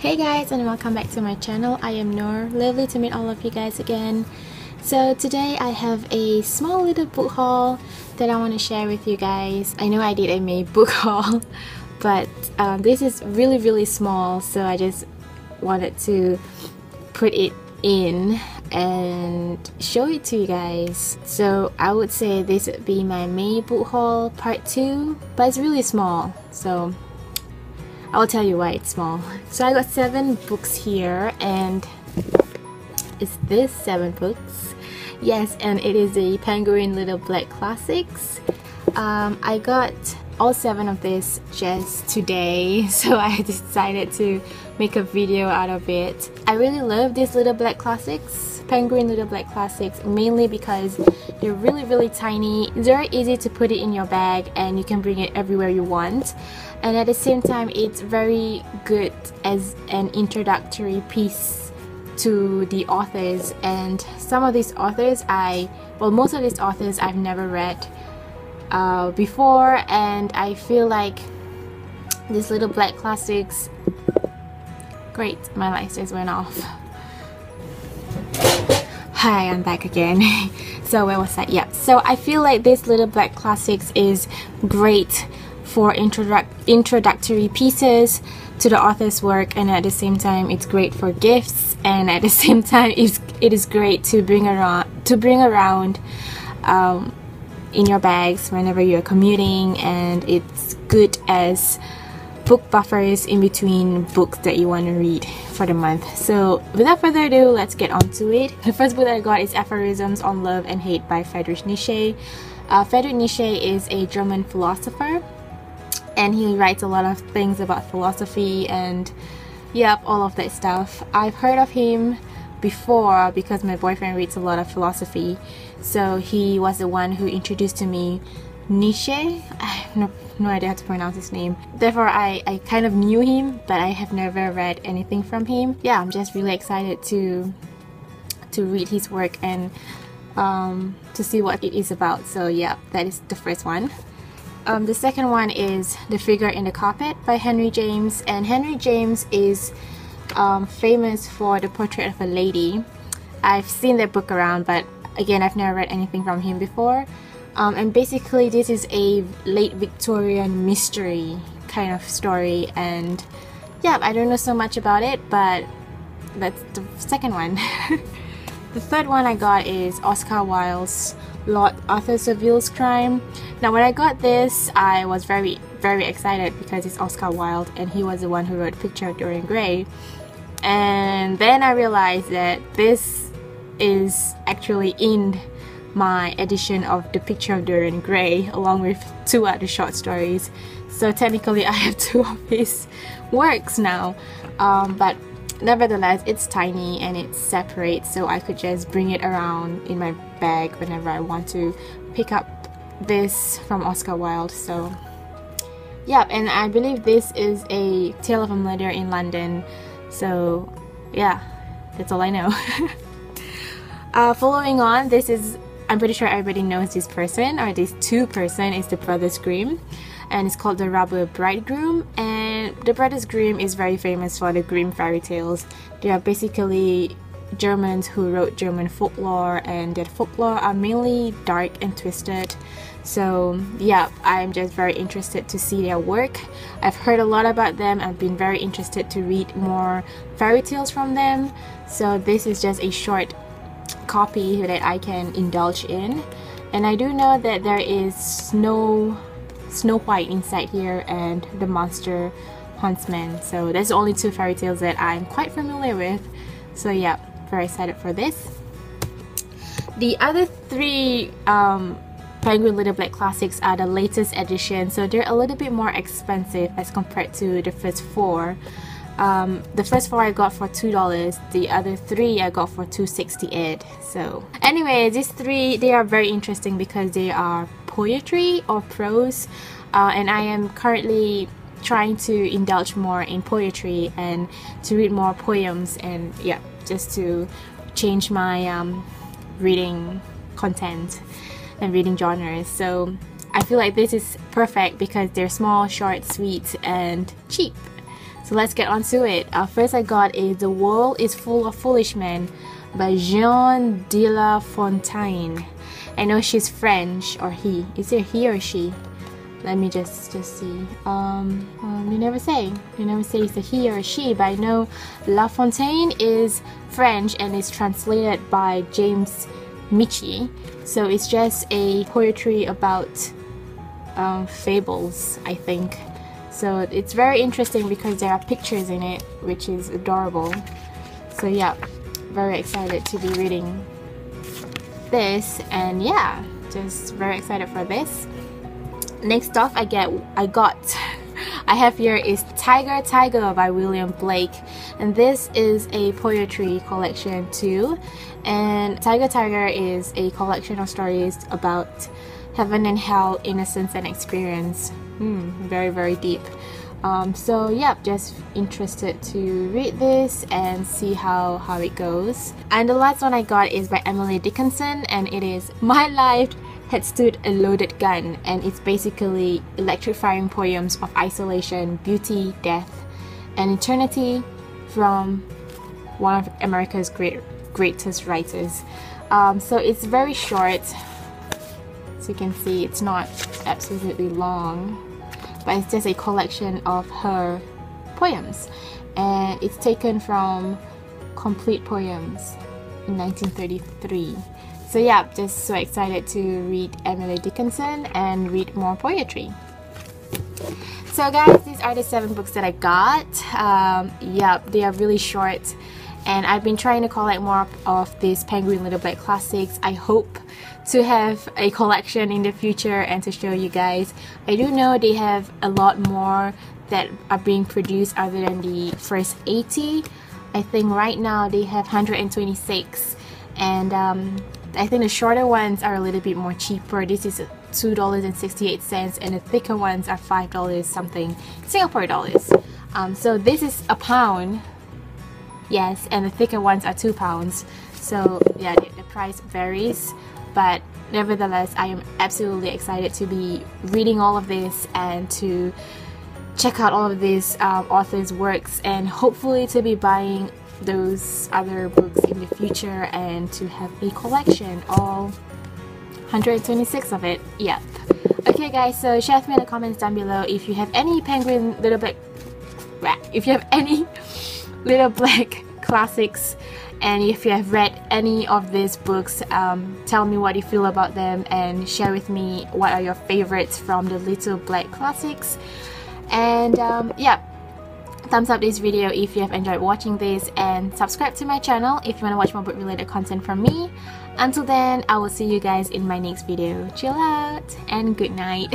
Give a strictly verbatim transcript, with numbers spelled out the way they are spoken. Hey guys, and welcome back to my channel. I am Noor. Lovely to meet all of you guys again. So today I have a small little book haul that I want to share with you guys. I know I did a May book haul, but um, this is really really small, so I just wanted to put it in and show it to you guys. So I would say this would be my May book haul part two, but it's really small, so I'll tell you why it's small. So I got seven books here, and it's this seven books. Yes, and it is the Penguin Little Black Classics. Um, I got all seven of this just today, so I decided to make a video out of it. I really love these Little Black Classics, Penguin Little Black Classics, mainly because they're really really tiny. It's very easy to put it in your bag and you can bring it everywhere you want. And at the same time, it's very good as an introductory piece to the authors. And some of these authors I, well most of these authors I've never read uh, before, and I feel like these Little Black Classics, great, my lights just went off. Hi, I'm back again. So where was that? Yeah, so I feel like this Little Black Classics is great for introdu introductory pieces to the author's work, and at the same time it's great for gifts, and at the same time it's, it is great to bring around to bring around um, in your bags whenever you're commuting, and it's good as book buffers in between books that you want to read for the month. So without further ado, let's get on to it. The first book that I got is Aphorisms on Love and Hate by Friedrich Nietzsche. Uh, Friedrich Nietzsche is a German philosopher, and he writes a lot of things about philosophy and yep, all of that stuff. I've heard of him before because my boyfriend reads a lot of philosophy, so he was the one who introduced to me Nietzsche. I have no, no idea how to pronounce his name. Therefore, I, I kind of knew him, but I have never read anything from him. Yeah, I'm just really excited to to read his work and um, to see what it is about. So yeah, that is the first one. Um, the second one is The Figure in the Carpet by Henry James, and Henry James is um, famous for The Portrait of a Lady. I've seen that book around, but again, I've never read anything from him before. Um, and basically this is a late Victorian mystery kind of story, and yeah, I don't know so much about it, but that's the second one. The third one I got is Oscar Wilde's Lord Arthur Saville's Crime. Now when I got this, I was very very excited because it's Oscar Wilde, and he was the one who wrote Picture of Dorian Gray, and then I realized that this is actually in my edition of The Picture of Dorian Gray, along with two other short stories, so technically I have two of his works now. Um, but nevertheless, it's tiny and it's separate, so I could just bring it around in my bag whenever I want to pick up this from Oscar Wilde. So yeah, and I believe this is a tale of a murder in London, so yeah, that's all I know. Uh, following on, this is, I'm pretty sure everybody knows this person, or this two person, is the Brothers Grimm, and it's called The Robber Bridegroom. And the Brothers Grimm is very famous for the Grimm fairy tales. They are basically Germans who wrote German folklore, and their folklore are mainly dark and twisted. So yeah, I'm just very interested to see their work. I've heard a lot about them. I've been very interested to read more fairy tales from them, so this is just a short copy that I can indulge in. And I do know that there is Snow Snow White inside here, and the monster huntsman, so that's the only two fairy tales that I'm quite familiar with. So yeah, very excited for this. The other three um, Penguin Little Black Classics are the latest edition, so they're a little bit more expensive as compared to the first four. Um, the first four I got for two dollars, the other three I got for two sixty-eight. So anyway, these three, they are very interesting because they are poetry or prose, uh, and I am currently trying to indulge more in poetry and to read more poems, and yeah, just to change my um, reading content and reading genres. So I feel like this is perfect because they're small, short, sweet and cheap. So let's get on to it. Uh, first I got is The World is Full of Foolish Men by Jean De La Fontaine. I know she's French, or he. Is it he or she? Let me just just see. Um, um, you never say. You never say it's a he or a she, but I know La Fontaine is French and is translated by James Michi. So it's just a poetry about um, fables, I think. So it's very interesting because there are pictures in it, which is adorable. So yeah, very excited to be reading this, and yeah, just very excited for this. Next off I get, I got, I have here is Tiger Tiger by William Blake, and this is a poetry collection too. And Tiger Tiger is a collection of stories about heaven and hell, innocence and experience. Hmm, very very deep. Um, so yeah, just interested to read this and see how, how it goes. And the last one I got is by Emily Dickinson, and it is My Life Had Stood a Loaded Gun, and it's basically electrifying poems of isolation, beauty, death, and eternity from one of America's great, greatest writers. Um, so it's very short, as you can see, it's not absolutely long, but it's just a collection of her poems, and it's taken from Complete Poems in nineteen thirty-three. So yeah, just so excited to read Emily Dickinson and read more poetry. So guys, these are the seven books that I got. Um, yeah, they are really short, and I've been trying to collect more of these Penguin Little Black Classics. I hope to have a collection in the future and to show you guys. I do know they have a lot more that are being produced other than the first eighty. I think right now they have one hundred twenty-six, and um, I think the shorter ones are a little bit more cheaper. This is two dollars and sixty-eight cents, and the thicker ones are five dollars something Singapore dollars. Um, so this is a pound, yes, and the thicker ones are two pounds. So yeah, the, the price varies, but nevertheless I am absolutely excited to be reading all of this and to check out all of these um, authors' works, and hopefully to be buying those other books in the future and to have a collection, all one hundred twenty-six of it. Yeah, okay guys, so share with me in the comments down below if you have any Penguin Little Black if you have any Little Black Classics, and if you have read any of these books. Um, tell me what you feel about them, and share with me what are your favorites from the Little Black Classics. And um, yeah, thumbs up this video if you have enjoyed watching this, and subscribe to my channel if you want to watch more book related content from me. Until then, I will see you guys in my next video. Chill out and good night.